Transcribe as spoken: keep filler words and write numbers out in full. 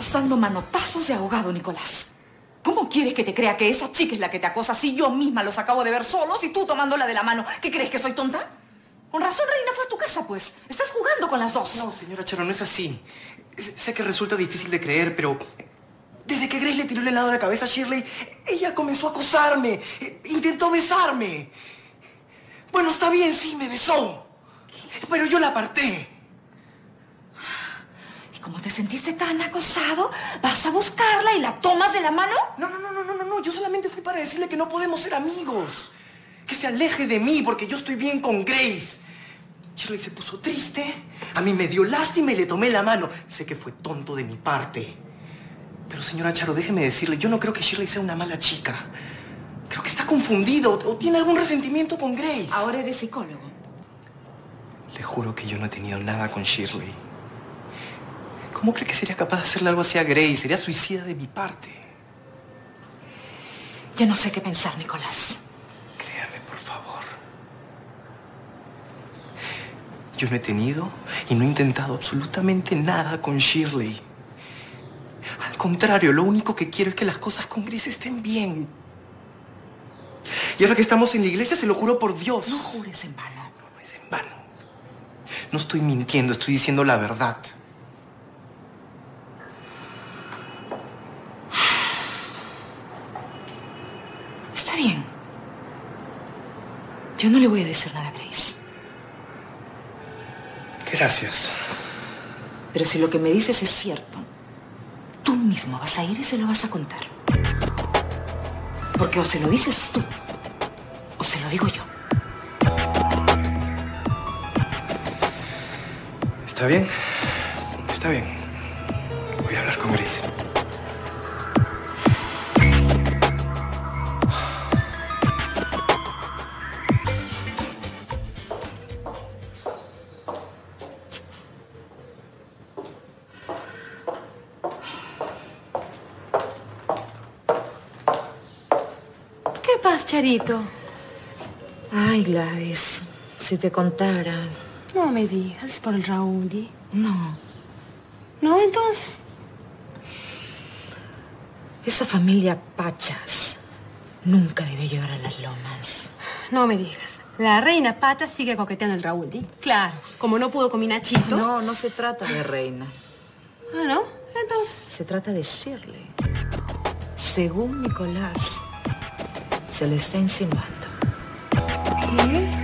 estás dando manotazos de ahogado, Nicolás. ¿Cómo quieres que te crea que esa chica es la que te acosa si yo misma los acabo de ver solos y tú tomándola de la mano? ¿Qué crees, que soy tonta? Con razón, Reina, fue a tu casa, pues. Estás jugando con las dos. No, señora Charo, no es así. Sé que resulta difícil de creer, pero... desde que Grace le tiró el helado a la cabeza a Shirley, ella comenzó a acosarme. Intentó besarme. Bueno, está bien, sí, me besó. ¿Qué? Pero yo la aparté. Como te sentiste tan acosado, ¿vas a buscarla y la tomas de la mano? No, no, no, no, no, no, yo solamente fui para decirle que no podemos ser amigos. Que se aleje de mí porque yo estoy bien con Grace. Shirley se puso triste, a mí me dio lástima y le tomé la mano. Sé que fue tonto de mi parte. Pero señora Charo, déjeme decirle, yo no creo que Shirley sea una mala chica. Creo que está confundida o, o tiene algún resentimiento con Grace. Ahora eres psicólogo. Le juro que yo no he tenido nada con Shirley. ¿Cómo cree que sería capaz de hacerle algo así a Grace? Sería suicida de mi parte. Ya no sé qué pensar, Nicolás. Créame, por favor. Yo no he tenido y no he intentado absolutamente nada con Shirley. Al contrario, lo único que quiero es que las cosas con Grace estén bien. Y ahora que estamos en la iglesia, se lo juro por Dios. No jures en vano. No, no es en vano. No estoy mintiendo, estoy diciendo la verdad. Yo no le voy a decir nada a Grace. Gracias. Pero si lo que me dices es cierto, tú mismo vas a ir y se lo vas a contar. Porque o se lo dices tú, o se lo digo yo. Está bien, está bien. Voy a hablar con Grace. Charito. Ay, Gladys, si te contara. No me digas, es por el Raúl. ¿Y? No. ¿No, entonces? Esa familia Pachas nunca debió llegar a las Lomas. No me digas. La reina Pachas sigue coqueteando al Raúl. ¿Y? Claro, como no pudo con mi Nachito. No, no se trata de reina. Ah, ¿no? Entonces... se trata de Shirley. Según Nicolás... se le está insinuando. ¿Qué?